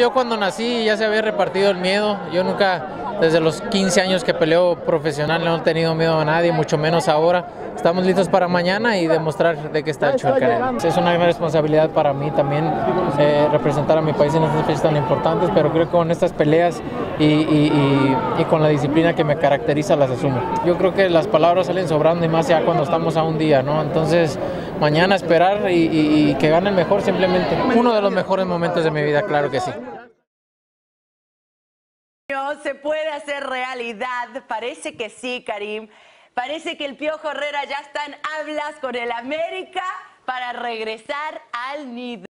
Yo cuando nací ya se había repartido el miedo. Yo nunca, desde los 15 años que peleo profesional, no he tenido miedo a nadie, mucho menos ahora. Estamos listos para mañana y demostrar de qué está hecho el Karim. Es una responsabilidad para mí también representar a mi país en estas fechas tan importantes, pero creo que con estas peleas y con la disciplina que me caracteriza las asumo. Yo creo que las palabras salen sobrando y más ya cuando estamos a un día, ¿no? Entonces mañana esperar y que gane el mejor simplemente. Uno de los mejores momentos de mi vida, claro que sí. Se puede hacer realidad, parece que sí, Karim. Parece que el Piojo Herrera ya está en hablas con el América para regresar al nido.